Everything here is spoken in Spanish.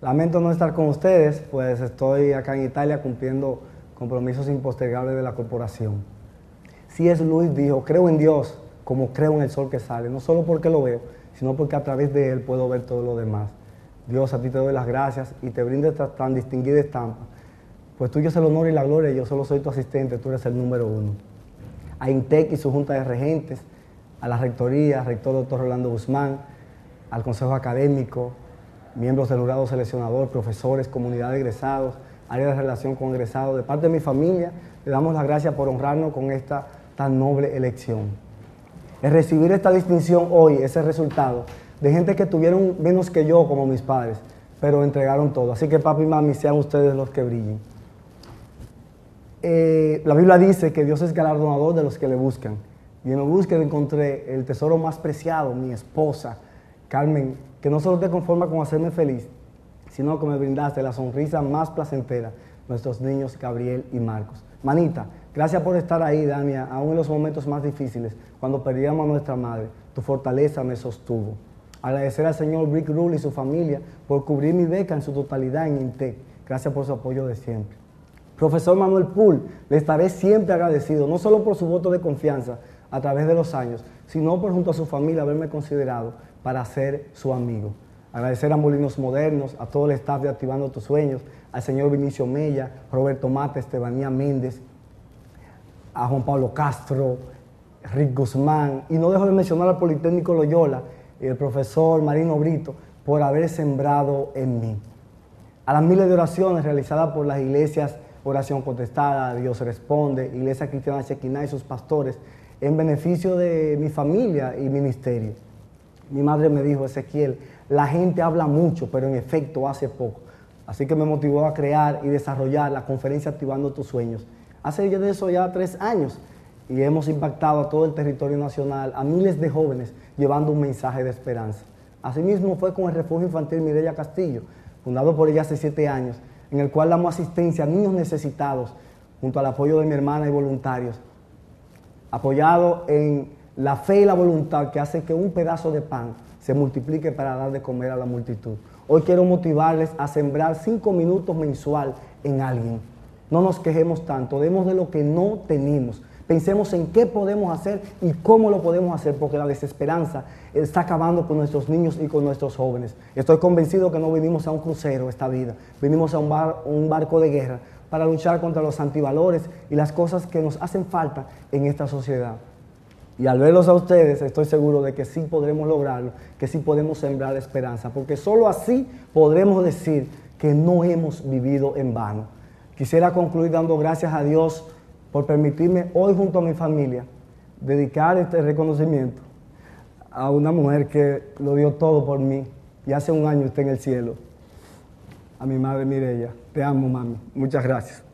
Lamento no estar con ustedes, pues estoy acá en Italia cumpliendo compromisos impostergables de la corporación. C.S. Lewis dijo, creo en Dios como creo en el sol que sale, no solo porque lo veo, sino porque a través de él puedo ver todo lo demás. Dios, a ti te doy las gracias y te brindo esta tan distinguida estampa, pues tuyo es el honor y la gloria, yo solo soy tu asistente, tú eres el número 1. A INTEC y su junta de regentes, a la rectoría, rector doctor Orlando Guzmán, al consejo académico, miembros del jurado seleccionador, profesores, comunidad de egresados, área de relación con egresados. De parte de mi familia, le damos las gracias por honrarnos con esta tan noble elección. El recibir esta distinción hoy es el resultado de gente que tuvieron menos que yo, como mis padres, pero entregaron todo. Así que papi y mami, sean ustedes los que brillen. La Biblia dice que Dios es galardonador de los que le buscan. Y en la búsqueda encontré el tesoro más preciado, mi esposa, Carmen, que no solo te conforma con hacerme feliz, sino que me brindaste la sonrisa más placentera, nuestros niños Gabriel y Marcos. Manita, gracias por estar ahí, Dania, aún en los momentos más difíciles, cuando perdíamos a nuestra madre, tu fortaleza me sostuvo. Agradecer al señor Brick Rule y su familia por cubrir mi beca en su totalidad en INTEC. Gracias por su apoyo de siempre. Profesor Manuel Poole, le estaré siempre agradecido, no solo por su voto de confianza a través de los años, sino por junto a su familia haberme considerado para ser su amigo. Agradecer a Molinos Modernos, a todo el staff de Activando Tus Sueños, al señor Vinicio Mella, Roberto Mate, Estebanía Méndez, a Juan Pablo Castro, Rick Guzmán, y no dejo de mencionar al Politécnico Loyola y el profesor Marino Brito por haber sembrado en mí. A las miles de oraciones realizadas por las iglesias Oración Contestada, Dios Responde, Iglesia Cristiana Chequina y sus pastores en beneficio de mi familia y ministerio. Mi madre me dijo, Ezequiel, la gente habla mucho, pero en efecto hace poco. Así que me motivó a crear y desarrollar la conferencia Activando Tus Sueños. Hace ya de eso ya 3 años y hemos impactado a todo el territorio nacional, a miles de jóvenes, llevando un mensaje de esperanza. Asimismo fue con el Refugio Infantil Mireia Castillo, fundado por ella hace 7 años, en el cual damos asistencia a niños necesitados, junto al apoyo de mi hermana y voluntarios, apoyado en la fe y la voluntad que hace que un pedazo de pan se multiplique para dar de comer a la multitud. Hoy quiero motivarles a sembrar 5 minutos mensual en alguien. No nos quejemos tanto, demos de lo que no tenemos. Pensemos en qué podemos hacer y cómo lo podemos hacer, porque la desesperanza está acabando con nuestros niños y con nuestros jóvenes. Estoy convencido que no vinimos a un crucero esta vida, vinimos a un barco de guerra para luchar contra los antivalores y las cosas que nos hacen falta en esta sociedad. Y al verlos a ustedes, estoy seguro de que sí podremos lograrlo, que sí podemos sembrar esperanza, porque solo así podremos decir que no hemos vivido en vano. Quisiera concluir dando gracias a Dios por permitirme hoy, junto a mi familia, dedicar este reconocimiento a una mujer que lo dio todo por mí y hace 1 año está en el cielo, a mi madre Mirella. Te amo, mami. Muchas gracias.